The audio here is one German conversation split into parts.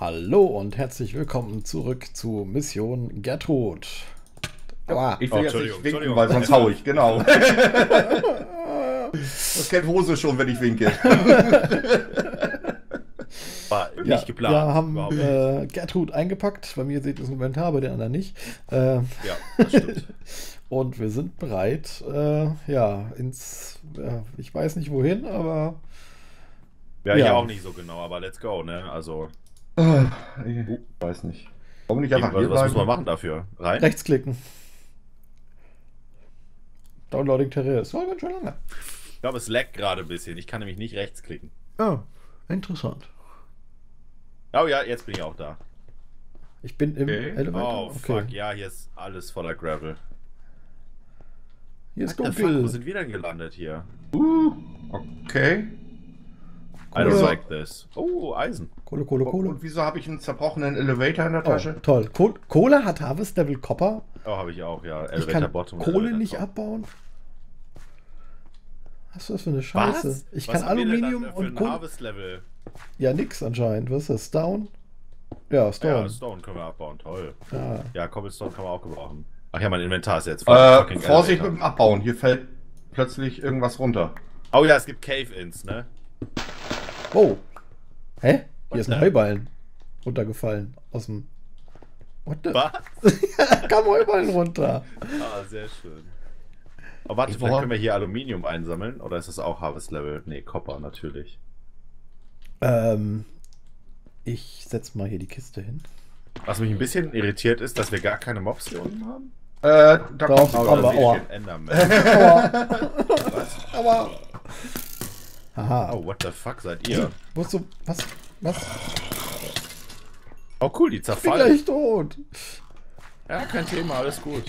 Hallo und herzlich willkommen zurück zu Mission Gertrud. Oh, ich will jetzt nicht winken, weil sonst hau ich, genau. Das kennt Hose schon, wenn ich winke. War nicht geplant. Wir haben Gertrud eingepackt. Bei mir seht ihr das Inventar, bei den anderen nicht. Ja, das stimmt. Und wir sind bereit, ich weiß nicht wohin, aber... Ja, ich auch nicht so genau, aber let's go, ne? Also... Ich weiß nicht. Warum nicht einfach hier? Was muss man machen dafür? Rein? Rechtsklicken. Downloading Terrain. Das war ganz schön lange. Ich glaube, es laggt gerade ein bisschen. Ich kann nämlich nicht rechtsklicken. Oh, interessant. Oh ja, jetzt bin ich auch da. Ich bin im Elevator. Oh, fuck, ja, hier ist alles voller Gravel. Hier ist dunkel. Wo sind wir denn gelandet hier? Okay. I don't like this. Oh, Eisen. Kohle, Kohle, Kohle. Und wieso habe ich einen zerbrochenen Elevator in der Tasche? Oh, toll. Kohle hat Harvest Level Copper. Oh, habe ich auch, ja. Elevator ich kann Bottom. Kohle Elevator nicht Top abbauen. Was ist das für eine Scheiße? Was? Ich kann Aluminium und Kohle. Harvest Level. Ja, nix anscheinend. Was ist das? Stone? Ja, Stone. Ja, Stone können wir abbauen. Toll. Ah. Ja, Cobblestone kann man auch gebrauchen. Ach ja, mein Inventar ist jetzt voll. Vorsicht mit dem Abbauen, hier fällt plötzlich irgendwas runter. Oh ja, es gibt Cave-Ins, ne? Oh. Hä? Hier ist ein Heuballen runtergefallen aus dem... What the? Was? Kam Heuballen runter. Ah, sehr schön. Aber warte, vielleicht können wir hier Aluminium einsammeln, oder ist das auch Harvest Level? Ne, Copper natürlich. Ich setze mal hier die Kiste hin. Was mich ein bisschen irritiert ist, dass wir gar keine Mobs hier unten haben. Da kommt aber Enderman. Aua. Aha. Oh, what the fuck seid ihr? Wozu? Was? Was? Oh cool, die zerfallen. Ich bin gleich tot. Ja, kein Thema, alles gut.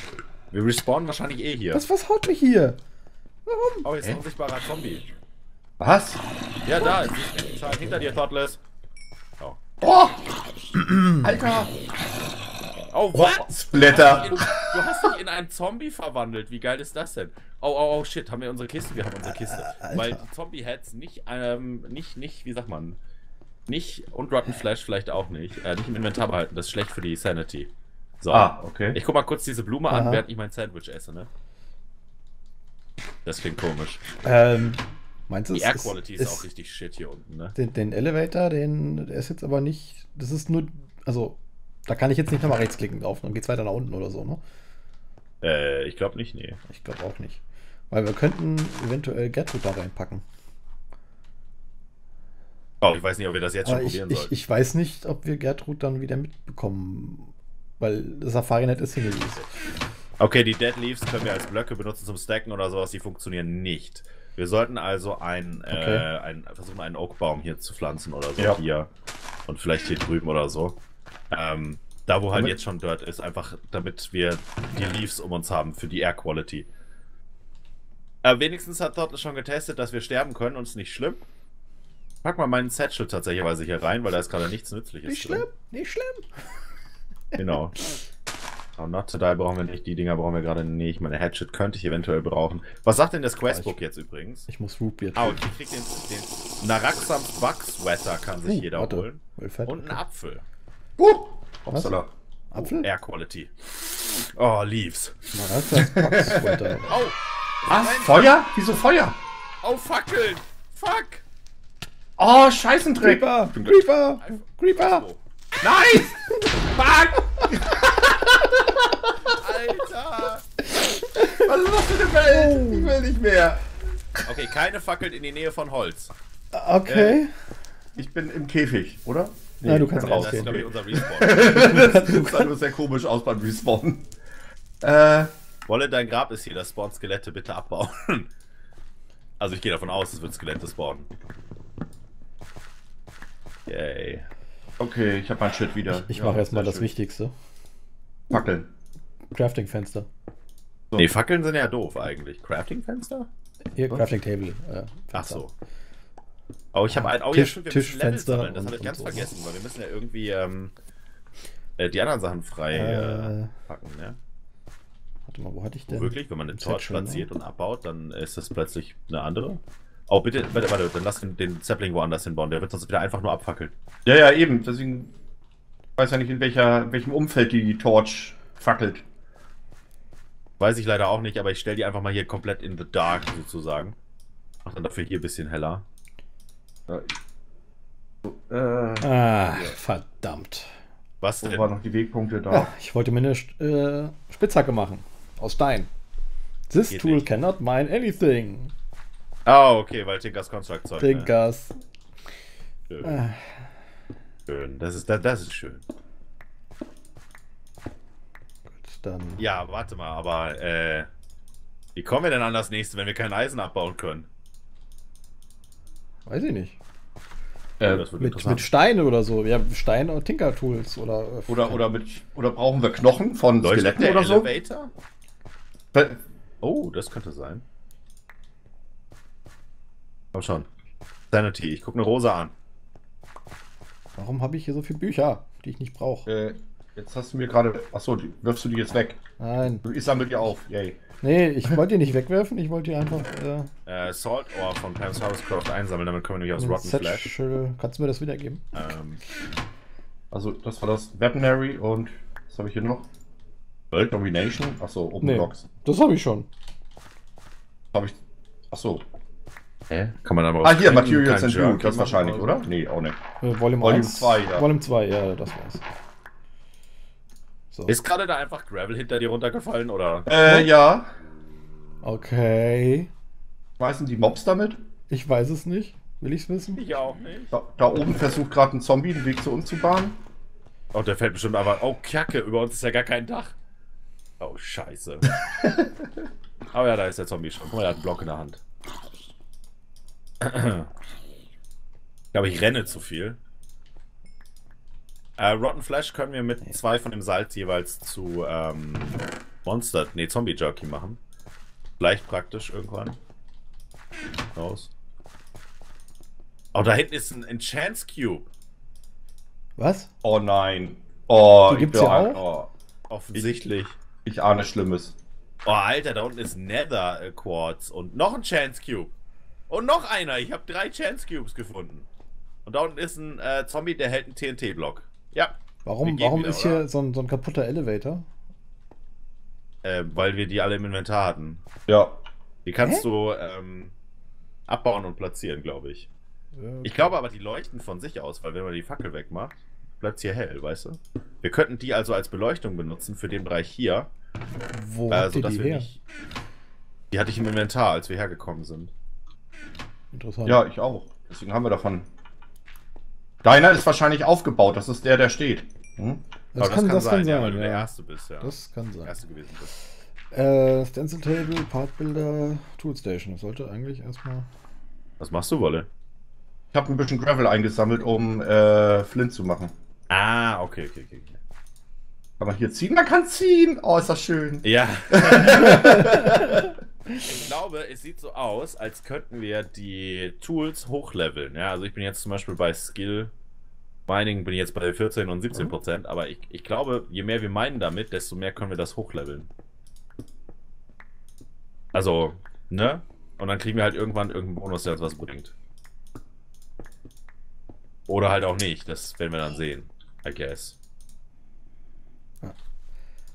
Wir respawnen wahrscheinlich eh hier. Was haut mich hier? Warum? Oh, jetzt ein unsichtbarer Zombie. Was? Ja, da ist die hinter dir, Thoughtless. Oh. Oh! Alter! Oh, was? Blätter! Du hast dich in einen Zombie verwandelt. Wie geil ist das denn? Oh, oh, oh, shit. Haben wir unsere Kiste? Wir haben unsere Kiste. Alter. Weil die Zombie-Heads wie sagt man, nicht und Rotten Flash vielleicht auch nicht, nicht im Inventar behalten. Das ist schlecht für die Sanity. So. Ah, okay. Ich guck mal kurz diese Blume an, während ich mein Sandwich esse, ne? Das klingt komisch. Meinst du, die Air-Quality ist auch richtig shit hier unten, ne? Den Elevator, der ist jetzt aber nicht... Das ist nur... Also... Da kann ich jetzt nicht nochmal rechtsklicken drauf, dann geht's weiter nach unten oder so, ne? Ich glaube nicht, nee. Ich glaube auch nicht. Weil wir könnten eventuell Gertrud da reinpacken. Oh, ich weiß nicht, ob wir das jetzt schon probieren sollen. Ich weiß nicht, ob wir Gertrud dann wieder mitbekommen, weil das Safari-Net ist hingelöst. Okay, die Dead Leaves können wir als Blöcke benutzen zum Stacken oder sowas, die funktionieren nicht. Wir sollten also versuchen, einen Oakbaum hier zu pflanzen oder so. Ja. Hier und vielleicht hier drüben oder so. Da wo halt jetzt schon Dirt ist, einfach damit wir die Leaves um uns haben für die Air Quality. Wenigstens hat Thoughtless schon getestet, dass wir sterben können und es nicht schlimm. Pack mal meinen Satchel tatsächlich hier rein, weil da ist gerade nichts Nützliches. Nicht schlimm, nicht schlimm. Genau. Oh, Not to Die brauchen wir nicht, die Dinger brauchen wir gerade nicht. Meine Hatchet könnte ich eventuell brauchen. Was sagt denn das Questbook jetzt übrigens? Ich muss Rootbeer. Ah, und ich krieg den Naraxam Bugsweater kann sich jeder holen. Und einen Apfel. Apfel? Air Quality. Oh, Leaves. Oh, was? Feuer? Wieso Feuer? Oh, Fackeln. Fuck. Oh, scheißen Creeper. Creeper. Creeper. Nein! Fuck! Alter. Was ist das für eine Welt? Ich will nicht mehr. Okay, keine Fackeln in die Nähe von Holz. Okay. Ich bin im Käfig, oder? Nee, ja, du kannst rausgehen. Das ist, glaube ich, unser Respawn. Das sieht halt nur sehr komisch aus beim Respawn. Wolle, dein Grab ist hier. Das spawnt Skelette, bitte abbauen. Also ich gehe davon aus, es wird Skelette spawnen. Yay. Okay, ich habe mein Shit wieder. Ich mache erstmal das Wichtigste. Fackeln. Crafting-Fenster. So. Nee, Fackeln sind ja doof eigentlich. Crafting-Fenster? Hier, Crafting-Table. Ach so. Oh, ich habe Tischfenster. Das habe ich ganz vergessen, weil wir müssen ja irgendwie die anderen Sachen frei packen, ne? Warte mal, wo hatte ich denn? Wirklich, wenn man eine Torch platziert und abbaut, dann ist das plötzlich eine andere. Oh, bitte, warte, dann lass den Zeppelin woanders hinbauen. Der wird sonst wieder einfach nur abfackeln. Ja, ja, eben. Deswegen weiß ja nicht, in welchem Umfeld die Torch fackelt. Weiß ich leider auch nicht, aber ich stelle die einfach mal hier komplett in the dark sozusagen. Mach dann dafür hier ein bisschen heller. Verdammt. Was denn? Wo waren noch die Wegpunkte da? Ja, ich wollte mir eine Spitzhacke machen. Aus Stein. This Geht tool nicht. Cannot mine anything. Ah, oh, okay, weil Tinker's Construct Zeug. Tinker's. Ne? Schön. Schön. Das ist schön. Gut, dann. Ja, warte mal, aber wie kommen wir denn an das nächste, wenn wir kein Eisen abbauen können? Weiß ich nicht. Das wird mit Steinen oder so. Ja, Steine und Tinker-Tools oder brauchen wir Knochen von Skeletten oder so? Oh, das könnte sein. Komm schon. Sanity, ich gucke eine Rose an. Warum habe ich hier so viele Bücher, die ich nicht brauche? Jetzt hast du mir gerade... Achso, wirfst du die jetzt weg? Nein. Ich sammle die auf, yay. Nee, ich wollte die nicht wegwerfen, ich wollte die einfach... Salt Ore von Pam's Harvestcraft einsammeln, damit können wir nämlich aus Rotten Flash. Kannst du mir das wiedergeben? Also, das war das Weaponry und... Was habe ich hier noch? World Domination? Achso, Open Blocks. Das habe ich schon. Habe ich... Achso. Hä? Kann man aber auch... Ah, hier, Materials and Junk, das wahrscheinlich, oder? Nee, auch nicht. Volume 2, ja. Volume 2, ja, das war's. So. Ist gerade da einfach Gravel hinter dir runtergefallen, oder? Ja. Okay. Weißen die Mobs damit? Ich weiß es nicht. Will ich's wissen? Ich auch nicht. Da oben versucht gerade ein Zombie den Weg zu uns zu bahnen. Oh, der fällt bestimmt einfach... Oh, Kacke, über uns ist ja gar kein Dach. Oh, scheiße. Aber ja, da ist der Zombie schon. Guck mal, der hat einen Block in der Hand. Ich glaube, ich renne zu viel. Rotten Flesh können wir mit 2 von dem Salz jeweils zu Zombie Jerky machen. Vielleicht praktisch irgendwann. Raus. Oh, da hinten ist ein Chance Cube. Was? Oh nein. Oh, die gibt's ja auch? Oh, offensichtlich. Ich ahne Schlimmes. Oh, Alter, da unten ist Nether Quartz und noch ein Chance Cube. Und noch einer. Ich habe 3 Chance Cubes gefunden. Und da unten ist ein Zombie, der hält einen TNT-Block. Ja. Warum ist hier so ein kaputter Elevator? Weil wir die alle im Inventar hatten. Ja. Die kannst du abbauen und platzieren, glaube ich. Okay. Ich glaube aber, die leuchten von sich aus, weil wenn man die Fackel wegmacht, bleibt es hier hell, weißt du? Wir könnten die also als Beleuchtung benutzen für den Bereich hier. Wo habt ihr die her? Die hatte ich im Inventar, als wir hergekommen sind. Interessant. Ja, ich auch. Deswegen haben wir davon... Deiner ist wahrscheinlich aufgebaut, das ist der steht. Hm? Das kann sein, ja, weil du der Erste bist, ja. Das kann sein. Der Erste gewesen bist. Stencil Table, Partbilder, Toolstation. Das sollte eigentlich erstmal... Was machst du, Wolle? Ich habe ein bisschen Gravel eingesammelt, um Flint zu machen. Ah, okay. Kann man hier ziehen? Man kann ziehen! Oh, ist das schön. Ja. Ich glaube, es sieht so aus, als könnten wir die Tools hochleveln. Ja, also ich bin jetzt zum Beispiel bei Skill Mining, bin ich jetzt bei 14 und 17%, aber ich glaube, je mehr wir meinen damit, desto mehr können wir das hochleveln. Also, ne? Und dann kriegen wir halt irgendwann irgendeinen Bonus, der uns was bringt. Oder halt auch nicht, das werden wir dann sehen. I guess.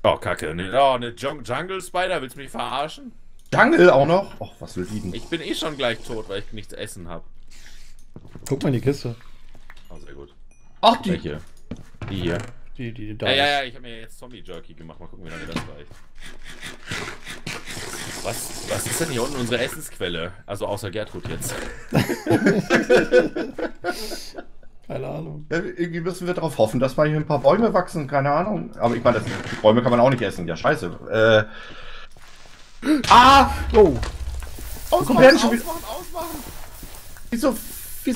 Oh, Kacke. Ne, oh, eine Jungle Spider, willst du mich verarschen? Jungle auch noch? Och, was will die denn? Ich bin eh schon gleich tot, weil ich nichts zu essen habe. Guck mal in die Kiste. Oh, sehr gut. Ach, die hier. Die hier. Die da. Ja, ich habe mir jetzt Zombie Jerky gemacht. Mal gucken, wie lange das reicht. Was ist denn hier unten unsere Essensquelle? Also außer Gertrud jetzt. Keine Ahnung. Ja, irgendwie müssen wir darauf hoffen, dass mal hier ein paar Bäume wachsen. Keine Ahnung. Aber ich meine, die Bäume kann man auch nicht essen. Ja, scheiße. Ah! Oh! Ausmachen! Wieso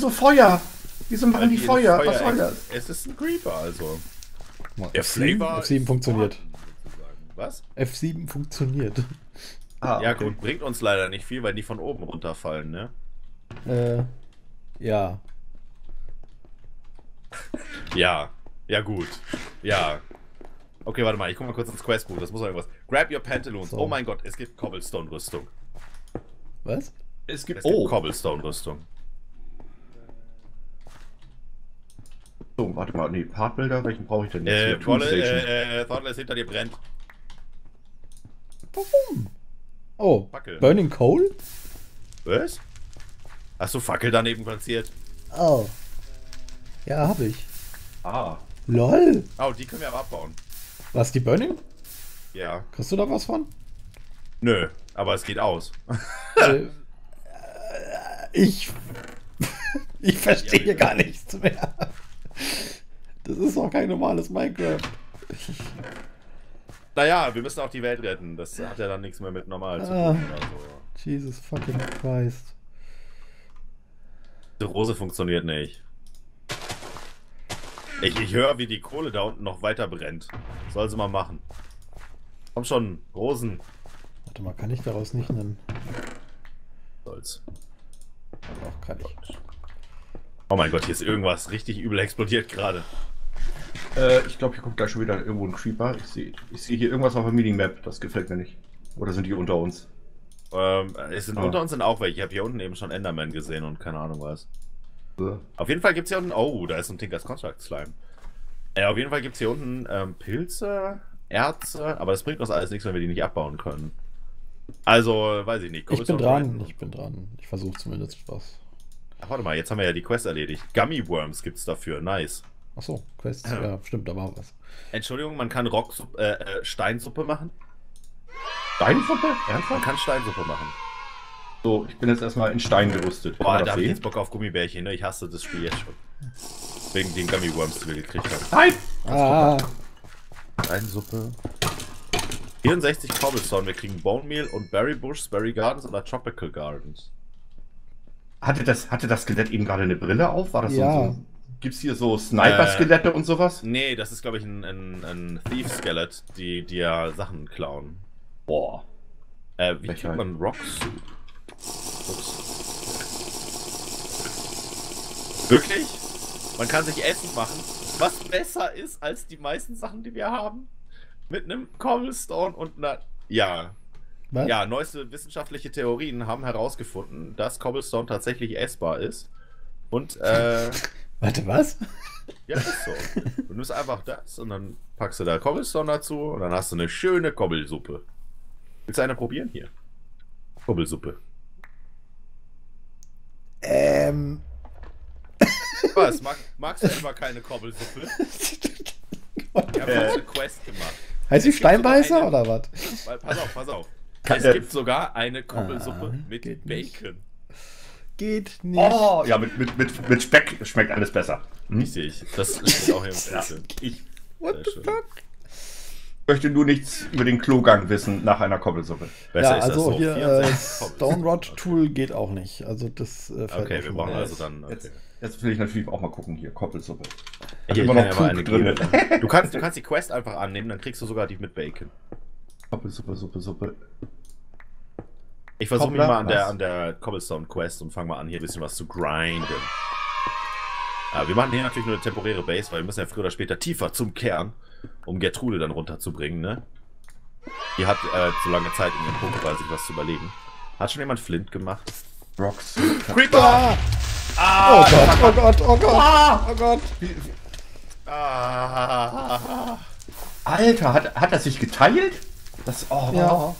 Feuer? Wieso machen die Feuer? Was soll das? Es ist ein Creeper, also. F7 funktioniert. Was? F7 funktioniert. Ah, ja, okay. Gut, bringt uns leider nicht viel, weil die von oben runterfallen, ne? Ja. Ja, gut. Ja. Okay, warte mal, ich guck mal kurz ins Questbuch, das muss irgendwas. Grab your Pantaloons. So. Oh mein Gott, es gibt Cobblestone-Rüstung. Was? Es gibt Cobblestone-Rüstung. So, warte mal, nee, Partbilder, welchen brauche ich denn jetzt? Thoughtless hinter dir brennt. Warum? Oh, Fackel. Burning Coal? Was? Hast du Fackel daneben platziert? Oh. Ja, hab ich. Ah. LOL. Oh, die können wir aber abbauen. Was, die Burning? Ja. Kriegst du da was von? Nö, aber es geht aus. Ich verstehe hier gar nichts mehr. Das ist doch kein normales Minecraft. Naja, wir müssen auch die Welt retten. Das hat ja dann nichts mehr mit normal zu tun. Also. Jesus fucking Christ. Die Rose funktioniert nicht. Ich höre, wie die Kohle da unten noch weiter brennt. Soll sie mal machen. Komm schon, Rosen. Warte mal, kann ich daraus nicht nehmen? Soll's. Aber auch kann ich. Oh mein Gott, hier ist irgendwas richtig übel explodiert gerade. Ich glaube, hier kommt gleich schon wieder irgendwo ein Creeper. Ich sehe hier irgendwas auf der Minimap. Das gefällt mir nicht. Oder sind die unter uns? Unter uns sind auch welche. Ich habe hier unten eben schon Enderman gesehen und keine Ahnung was. Ja. Auf jeden Fall gibt es hier unten... Oh, da ist ein Tinker's Construct Slime. Ja, auf jeden Fall gibt es hier unten Pilze, Erze, aber das bringt uns alles nichts, wenn wir die nicht abbauen können. Also, weiß ich nicht. Ich bin dran. Ich versuche zumindest was. Ach, warte mal, jetzt haben wir ja die Quest erledigt. Gummy Worms gibt's dafür, nice. Achso, Quest, ja, stimmt, da war was. Entschuldigung, man kann Steinsuppe machen? Steinsuppe? Ernsthaft? Man kann Steinsuppe machen. So, ich bin jetzt erstmal in Stein gerüstet. Boah, da hab ich jetzt Bock auf Gummibärchen, ne? Ich hasse das Spiel jetzt schon. Wegen den Gummy Worms, die wir gekriegt haben. Nein! Ah. Steinsuppe. 64 Cobblestone, wir kriegen Bone Meal und Berry Bush, Berry Gardens oder Tropical Gardens. Hatte das Skelett eben gerade eine Brille auf? War das so? Gibt's hier so Sniper-Skelette und sowas? Nee, das ist, glaube ich, ein Thief Skelett, die dir Sachen klauen. Boah. Wie kriegt man Rocks? Ups. Wirklich? Man kann sich Essen machen, was besser ist als die meisten Sachen, die wir haben. Mit einem Cobblestone und einer... Ja. Was? Ja, neueste wissenschaftliche Theorien haben herausgefunden, dass Cobblestone tatsächlich essbar ist. Und, Warte, was? Ja, ist so. Du nimmst einfach das und dann packst du da Cobblestone dazu und dann hast du eine schöne Kobbelsuppe. Willst du eine probieren hier? Kobbelsuppe. Was? Magst du immer keine Kobbelsuppe? Ich hab eine Quest gemacht. Heißt die Steinbeißer eine, oder was? Pass auf, pass auf. Es gibt sogar eine Kobbelsuppe mit Bacon. Geht nicht. Oh, ja, mit Speck schmeckt alles besser. Richtig. Das ist auch hier im Essen. What the fuck? Ich möchte nur nichts über den Klogang wissen nach einer Kobbelsuppe. Ja, also so hier Stone Rod Tool geht auch nicht. Also das okay, wir brauchen also dann... Okay. Jetzt will ich natürlich auch mal gucken hier, Koppelsuppe. Hier immer noch Trug drin. Du kannst die Quest einfach annehmen, dann kriegst du sogar die mit Bacon. Koppelsuppe, Suppe. Ich versuche mich mal an der Cobblestone Quest und fange mal an, hier ein bisschen was zu grinden. Aber wir machen hier natürlich nur eine temporäre Base, weil wir müssen ja früher oder später tiefer zum Kern, um Gertrude dann runterzubringen, ne? Die hat so lange Zeit in ihrem Pokéball, sich was zu überlegen. Hat schon jemand Flint gemacht? Rocks. Creeper! Ah, oh Gott, oh Gott, oh Gott! Ah, oh Gott! Ah. Alter, hat er sich geteilt? Das, ja.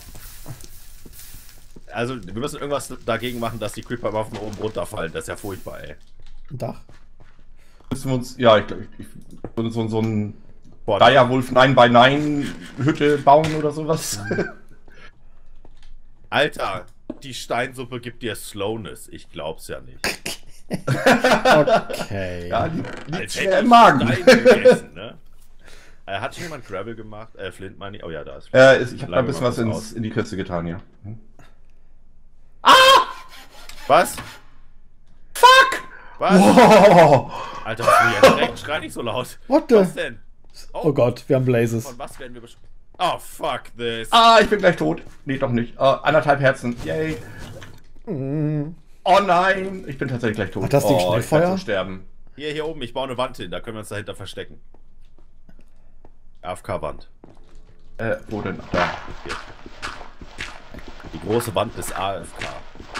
Also, wir müssen irgendwas dagegen machen, dass die Creeper immer von oben runterfallen. Das ist ja furchtbar, ey. Ein Dach? Müssen wir uns, ja, ich glaube, so ein Direwolf 9x9-Hütte bauen oder sowas. Alter, die Steinsuppe gibt dir Slowness. Ich glaub's ja nicht. Okay. Ja, die schwer im Magen. Gegessen, ne? Hat schon jemand Gravel gemacht? Flint, meine ich. Oh ja, da ist Flint. Ich habe da ein bisschen was in die Kürze getan, ja. Hm? Ah! Was? Fuck! Was? Wow. Alter, schrei nicht so laut. What the? Was denn? Oh Gott, wir haben Blazes. Von was werden wir bestimmt? Oh, fuck this. Ah, ich bin gleich tot. Nee, doch nicht. 1,5 Herzen. Yay. Mm. Oh nein, ich bin tatsächlich gleich tot. Ach, das Ding Schnellfeuer? Ich sterben. Hier oben, ich baue eine Wand hin, da können wir uns dahinter verstecken. AFK-Wand. Wo denn? Da. Die große Wand des AFK.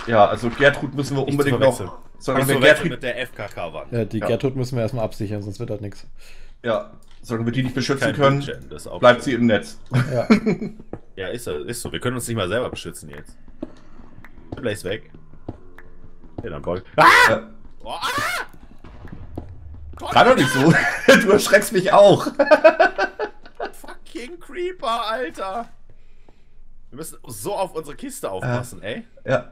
Ja, also Gertrud müssen wir unbedingt noch. Solange wir Gertrud mit der FKK-Wand. Ja, die Gertrud müssen wir erstmal absichern, sonst wird das nichts. Ja, solange wir die nicht beschützen können, bleibt sie im Netz. Ja, ja, ist so. Wir können uns nicht mal selber beschützen jetzt. Blaze weg. Ja, dann Bock. Ah! Ja. Oh, ah! Kann doch nicht so. Du erschreckst mich auch. Fucking Creeper, Alter. Wir müssen so auf unsere Kiste aufpassen, ey. Ja.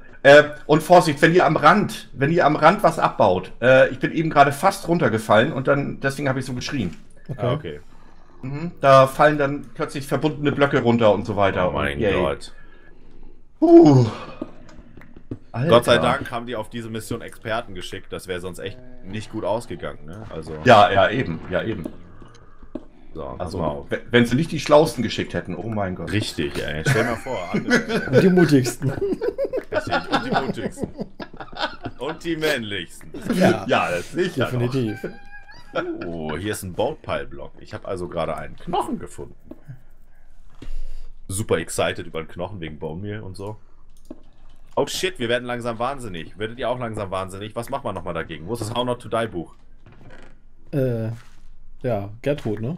Und Vorsicht, wenn ihr am Rand was abbaut. Ich bin eben gerade fast runtergefallen und dann, deswegen habe ich so geschrien. Okay. Ah, okay. Mhm, da fallen dann plötzlich verbundene Blöcke runter und so weiter. Oh mein Gott. Alter. Gott sei Dank haben die auf diese Mission Experten geschickt. Das wäre sonst echt nicht gut ausgegangen, ne? Also. Ja, ja, eben. Ja, eben. So, also, wenn sie nicht die Schlausten geschickt hätten, oh mein Gott. Richtig, ey. Stell mal vor. Und die mutigsten. Richtig, und die mutigsten. Und die männlichsten. Ja, ja, das ist definitiv. Oh, hier ist ein Bone-Pile-Block. Ich habe also gerade einen Knochen gefunden. Super excited über den Knochen wegen Bone-Meal und so. Oh shit, wir werden langsam wahnsinnig. Werdet ihr auch langsam wahnsinnig? Was macht man nochmal dagegen? Wo ist das How Not to Die Buch? Ja, Gertrud, ne?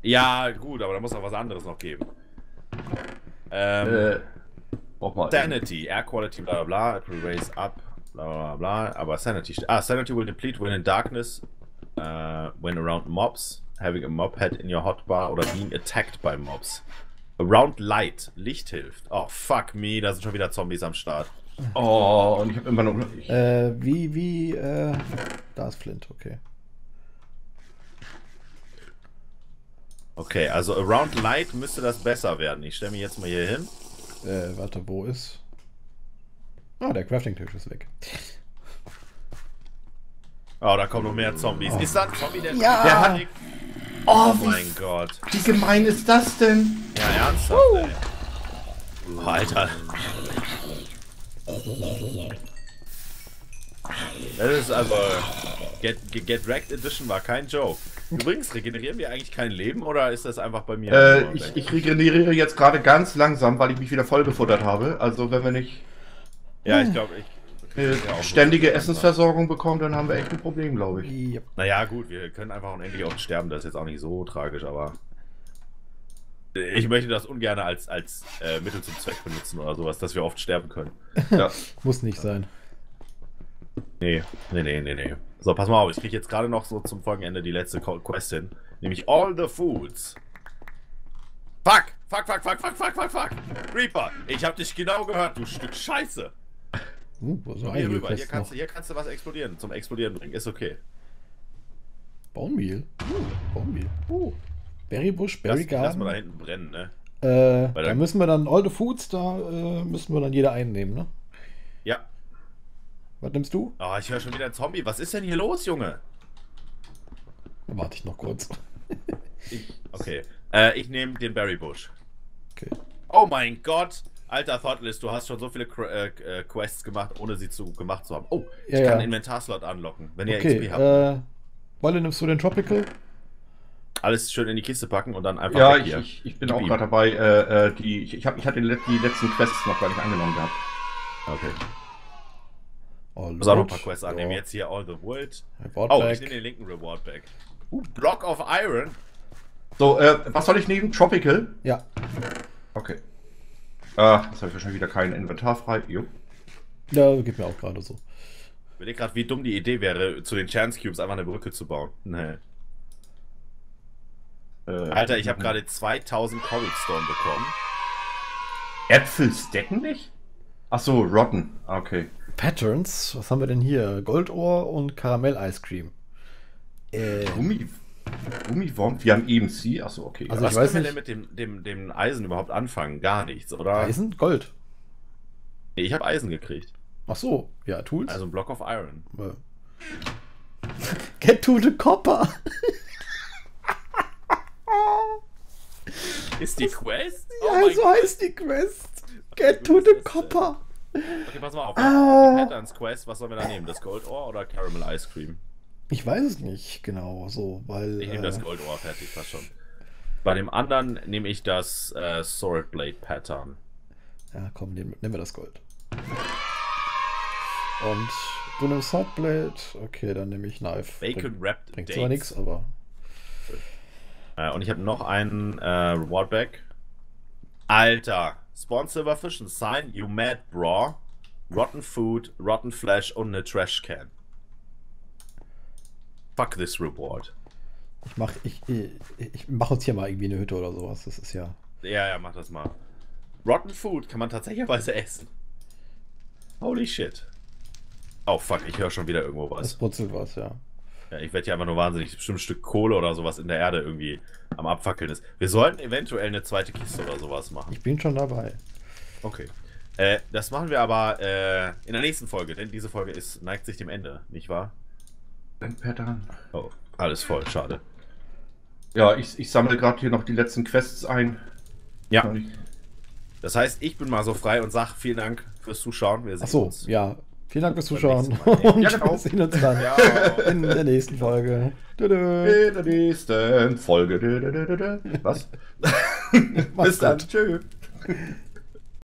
Ja, gut, aber da muss auch was anderes noch geben. Mal Sanity, Air Quality, bla bla bla, raise up, bla bla bla, aber Sanity. Ah, Sanity will deplete when in darkness, when around mobs, having a mob head in your hotbar oder being attacked by mobs. Around Light. Licht hilft. Oh, fuck me, da sind schon wieder Zombies am Start. Oh, und ich hab immer noch... Da ist Flint, okay. Okay, also Around Light müsste das besser werden. Ich stelle mich jetzt mal hier hin. Warte, wo ist... Ah, der Crafting-Tisch ist weg. Oh, da kommen noch mehr Zombies. Ist da ein Zombie, der... Ja! Der hat... Oh, mein Gott. Wie gemein ist das denn? Ja, ernsthaft, ey. Oh, Alter. Das ist aber... Get Wrecked Edition war kein Joke. Übrigens, regenerieren wir eigentlich kein Leben oder ist das einfach bei mir? Ich regeneriere jetzt gerade ganz langsam, weil ich mich wieder voll befuttert habe. Also wenn wir nicht... Ja, ich glaube... ständige Essensversorgung bekommen, dann haben wir echt ein Problem, glaube ich. Naja, gut, wir können einfach unendlich oft sterben, das ist jetzt auch nicht so tragisch, aber ich möchte das ungern als Mittel zum Zweck benutzen oder sowas, dass wir oft sterben können. Ja. Muss nicht sein. Nee. So, pass mal auf, ich kriege jetzt gerade noch so zum Folgenende die letzte Quest hin, nämlich All the Foods. Fuck. Creeper, ich habe dich genau gehört, du Stück Scheiße. So hier rüber, hier kannst du was explodieren, zum Explodieren bringen, ist okay. Baummehl? Baummehl. Berrybusch, Berrygarden. Lass mal da hinten brennen, ne? Da müssen wir dann All the Foods, da müssen wir dann jeder einnehmen, ne? Ja. Was nimmst du? Ah, oh, ich höre schon wieder einen Zombie. Was ist denn hier los, Junge? Dann warte ich noch kurz. Okay. Ich nehme den Berrybusch. Okay. Oh mein Gott! Alter Thoughtless, du hast schon so viele Quests gemacht, ohne sie gemacht zu haben. Oh, ich kann den Inventarslot anlocken, wenn ihr XP habt. Wolle, nimmst du den Tropical? Alles schön in die Kiste packen und dann einfach weg hier. Ich bin auch gerade dabei. Ich habe die letzten Quests noch gar nicht angenommen gehabt. Okay. Muss auch noch ein paar Quests annehmen. Jetzt hier All the Wood. Ich nehme den linken Reward Bag. Block of Iron. So, was soll ich nehmen? Tropical? Ja. Okay. Jetzt habe ich wahrscheinlich wieder kein Inventar frei. Jo. Ja, geht mir auch gerade so. Ich überlege gerade, wie dumm die Idee wäre, zu den Chance Cubes einfach eine Brücke zu bauen. Nee. Alter, ich habe gerade 2000 Cobblestone bekommen. Äpfel stecken nicht? Achso, rotten. Okay. Patterns? Was haben wir denn hier? Goldohr und Karamell-Eiscreme. Gummiwurm, wir haben EMC, achso, okay. Also was können wir denn mit dem Eisen überhaupt anfangen? Gar nichts, oder? Eisen? Gold. Nee, ich habe Eisen gekriegt. Achso, ja, Tools. Also ein Block of Iron. Ja. Get to the Copper! Ist die Quest? Ja, so heißt die Quest. Get to the Copper! Okay, pass mal auf. Die Patterns Quest, was sollen wir da nehmen? Das Goldohr oder Caramel Ice Cream? Ich weiß es nicht genau, so, weil... Ich nehme das Goldohr, fertig, passt schon. Bei dem anderen nehme ich das Swordblade Pattern. Ja, komm, nehmen wir das Gold. Und du nimmst Hotblade. Okay, dann nehme ich Knife. Bacon Wrapped. Bringt zwar nichts, aber. Und ich habe noch einen Reward Back. Alter. Spawn Silverfish and sign you mad bro. Rotten Food, Rotten Flesh und eine Trash Can. Fuck this reward. Ich mach uns hier mal irgendwie eine Hütte oder sowas. Das ist ja. Ja, ja, mach das mal. Rotten Food kann man tatsächlich essen. Holy shit. Oh fuck, ich höre schon wieder irgendwo was. Es brutzelt was, ja. Ja, ich werde hier einfach nur wahnsinnig. Bestimmt ein Stück Kohle oder sowas in der Erde irgendwie am Abfackeln ist. Wir sollten eventuell eine zweite Kiste oder sowas machen. Ich bin schon dabei. Okay. Das machen wir aber in der nächsten Folge, denn diese Folge ist, neigt sich dem Ende, nicht wahr? Oh, alles voll, schade. Ja, ich sammle gerade hier noch die letzten Quests ein. Ja. Das heißt, ich bin mal so frei und sage vielen Dank fürs Zuschauen. Wir sehen uns. Ja. Vielen Dank fürs Zuschauen. Und wir sehen uns dann in der nächsten Folge. In der nächsten Folge. Was? Bis dann. Tschüss.